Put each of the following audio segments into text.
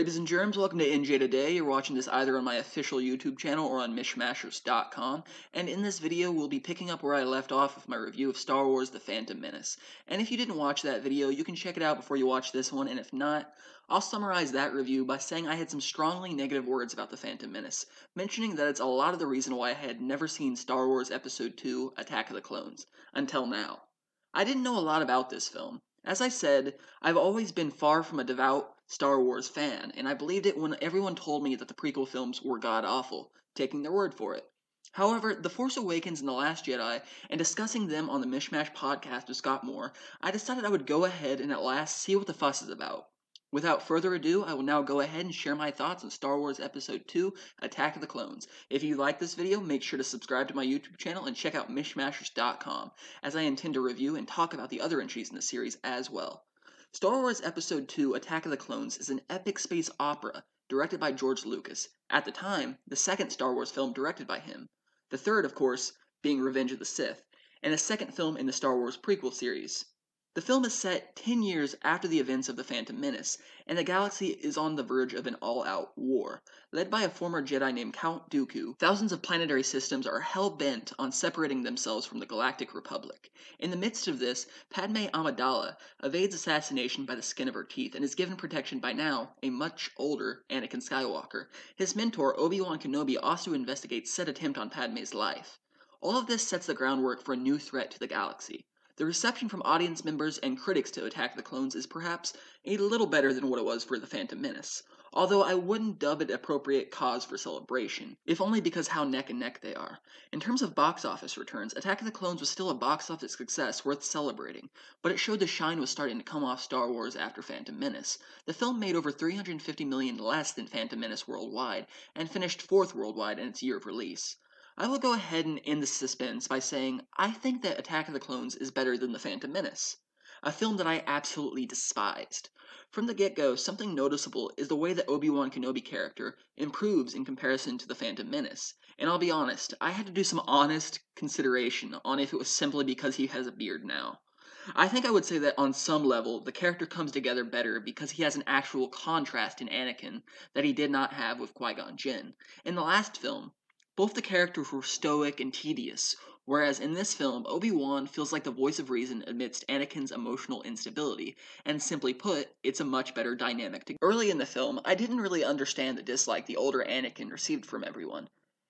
Rabies and Germs, welcome to NJ Today. You're watching this either on my official YouTube channel or on Mishmashers.com, and in this video we'll be picking up where I left off with my review of Star Wars The Phantom Menace. And if you didn't watch that video, you can check it out before you watch this one, and if not, I'll summarize that review by saying I had some strongly negative words about The Phantom Menace, mentioning that it's a lot of the reason why I had never seen Star Wars Episode II, Attack of the Clones, until now. I didn't know a lot about this film. As I said, I've always been far from a devout Star Wars fan, and I believed it when everyone told me that the prequel films were god-awful, taking their word for it. However, The Force Awakens and The Last Jedi, and discussing them on the Mishmash podcast with Scott Moore, I decided I would go ahead and at last see what the fuss is about. Without further ado, I will now go ahead and share my thoughts on Star Wars Episode II, Attack of the Clones. If you like this video, make sure to subscribe to my YouTube channel and check out Mishmashers.com, as I intend to review and talk about the other entries in the series as well. Star Wars Episode II, Attack of the Clones is an epic space opera directed by George Lucas, at the time, the second Star Wars film directed by him, the third, of course, being Revenge of the Sith, and a second film in the Star Wars prequel series. The film is set 10 years after the events of The Phantom Menace, and the galaxy is on the verge of an all-out war. Led by a former Jedi named Count Dooku, thousands of planetary systems are hell-bent on separating themselves from the Galactic Republic. In the midst of this, Padmé Amidala evades assassination by the skin of her teeth and is given protection by now a much older Anakin Skywalker. His mentor, Obi-Wan Kenobi, also investigates said attempt on Padmé's life. All of this sets the groundwork for a new threat to the galaxy. The reception from audience members and critics to Attack of the Clones is perhaps a little better than what it was for The Phantom Menace, although I wouldn't dub it appropriate cause for celebration, if only because how neck and neck they are. In terms of box office returns, Attack of the Clones was still a box office success worth celebrating, but it showed the shine was starting to come off Star Wars after Phantom Menace. The film made over $350 million less than Phantom Menace worldwide, and finished fourth worldwide in its year of release. I will go ahead and end the suspense by saying I think that Attack of the Clones is better than The Phantom Menace, a film that I absolutely despised. From the get-go, something noticeable is the way the Obi-Wan Kenobi character improves in comparison to The Phantom Menace, and I'll be honest, I had to do some honest consideration on if it was simply because he has a beard now. I think I would say that on some level, the character comes together better because he has an actual contrast in Anakin that he did not have with Qui-Gon Jinn. In the last film, both the characters were stoic and tedious, whereas in this film, Obi-Wan feels like the voice of reason amidst Anakin's emotional instability, and simply put, it's a much better dynamic. Early in the film, I didn't really understand the dislike the older Anakin received from everyone,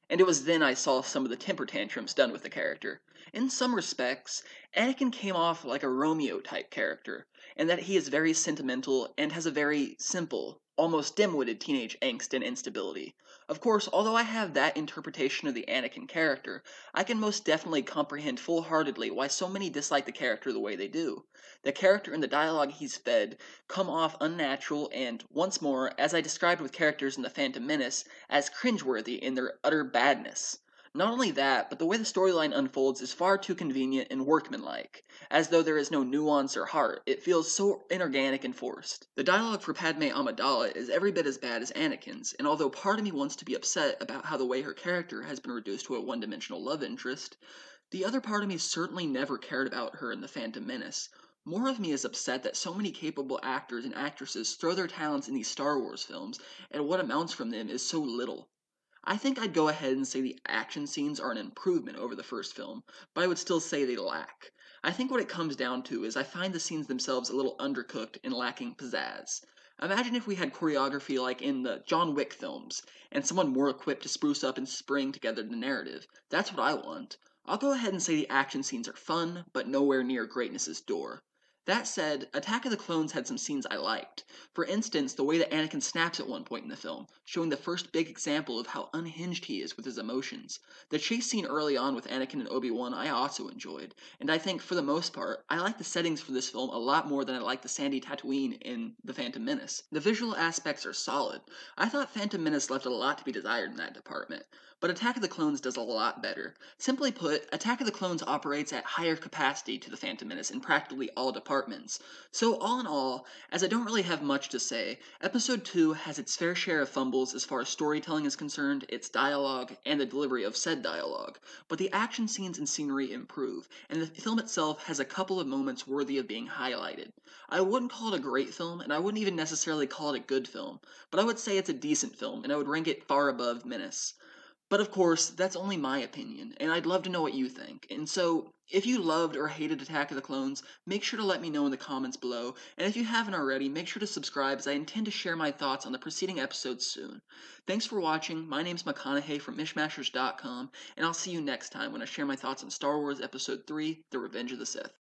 and it was then I saw some of the temper tantrums done with the character. In some respects, Anakin came off like a Romeo-type character, and that he is very sentimental and has a very simple, almost dim-witted teenage angst and instability. Of course, although I have that interpretation of the Anakin character, I can most definitely comprehend full-heartedly why so many dislike the character the way they do. The character and the dialogue he's fed come off unnatural and, once more, as I described with characters in The Phantom Menace, as cringeworthy in their utter badness. Not only that, but the way the storyline unfolds is far too convenient and workmanlike, as though there is no nuance or heart. It feels so inorganic and forced. The dialogue for Padmé Amidala is every bit as bad as Anakin's, and although part of me wants to be upset about how the way her character has been reduced to a one-dimensional love interest, the other part of me certainly never cared about her in The Phantom Menace. More of me is upset that so many capable actors and actresses throw their talents in these Star Wars films, and what amounts from them is so little. I think I'd go ahead and say the action scenes are an improvement over the first film, but I would still say they lack. I think what it comes down to is I find the scenes themselves a little undercooked and lacking pizzazz. Imagine if we had choreography like in the John Wick films, and someone more equipped to spruce up and spring together the narrative. That's what I want. I'll go ahead and say the action scenes are fun, but nowhere near greatness's door. That said, Attack of the Clones had some scenes I liked. For instance, the way that Anakin snaps at one point in the film, showing the first big example of how unhinged he is with his emotions. The chase scene early on with Anakin and Obi-Wan I also enjoyed, and I think, for the most part, I like the settings for this film a lot more than I like the sandy Tatooine in The Phantom Menace. The visual aspects are solid. I thought Phantom Menace left a lot to be desired in that department, but Attack of the Clones does a lot better. Simply put, Attack of the Clones operates at higher capacity to The Phantom Menace in practically all departments. departments. So all in all, as I don't really have much to say, Episode 2 has its fair share of fumbles as far as storytelling is concerned, its dialogue, and the delivery of said dialogue, but the action scenes and scenery improve, and the film itself has a couple of moments worthy of being highlighted. I wouldn't call it a great film, and I wouldn't even necessarily call it a good film, but I would say it's a decent film, and I would rank it far above Menace. But of course, that's only my opinion, and I'd love to know what you think. And so, if you loved or hated Attack of the Clones, make sure to let me know in the comments below, and if you haven't already, make sure to subscribe as I intend to share my thoughts on the preceding episodes soon. Thanks for watching, my name's McConnaughay from Mishmashers.com, and I'll see you next time when I share my thoughts on Star Wars Episode 3, The Revenge of the Sith.